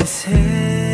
This hill